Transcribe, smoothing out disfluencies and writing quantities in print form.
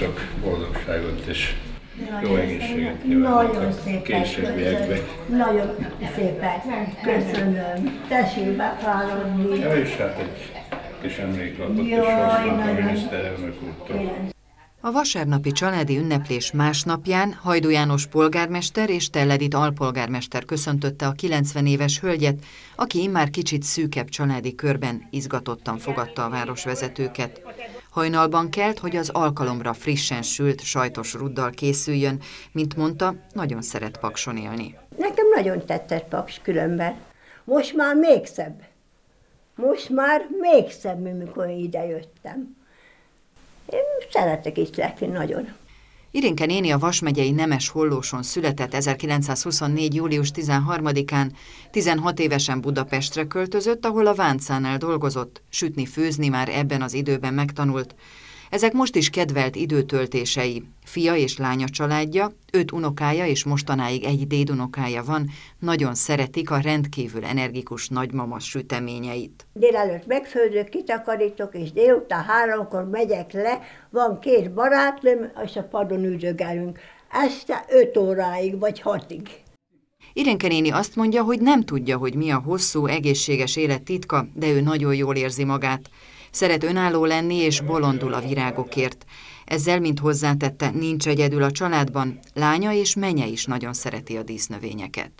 sok boldogságot és jó egészséget kívánok későbbiekben. Nagyon szépen köszönöm. Tessék befáradni. Ja, és hát egy kis emléklapot is hoznak a miniszterelnök úrtól. A vasárnapi családi ünneplés másnapján Hajdú János polgármester és Teledi alpolgármester köszöntötte a 90 éves hölgyet, aki immár kicsit szűkebb családi körben izgatottan fogadta a városvezetőket. Hajnalban kelt, hogy az alkalomra frissen sült sajtos ruddal készüljön, mint mondta, nagyon szeret Pakson élni. Nekem nagyon tetszett Paks különben. Most már még szebb. Most már még szebb, amikor ide jöttem. Én szeretek itt lakni nagyon. Irénke néni a Vasmegyei Nemes Hollóson született 1924. július 13-án, 16 évesen Budapestre költözött, ahol a Váncánál dolgozott, sütni-főzni már ebben az időben megtanult. Ezek most is kedvelt időtöltései. Fia és lánya családja, 5 unokája és mostanáig egy dédunokája van, nagyon szeretik a rendkívül energikus nagymama süteményeit. Délelőtt megfőzök, kitakarítok, és délután 3-kor megyek le, van 2 barátnőm, és a padon üldögélünk. Este 5 óráig vagy 6-ig. Irénke néni azt mondja, hogy nem tudja, hogy mi a hosszú, egészséges élet titka, de ő nagyon jól érzi magát. Szeret önálló lenni és bolondul a virágokért. Ezzel, mint hozzátette, nincs egyedül a családban, lánya és menye is nagyon szereti a dísznövényeket.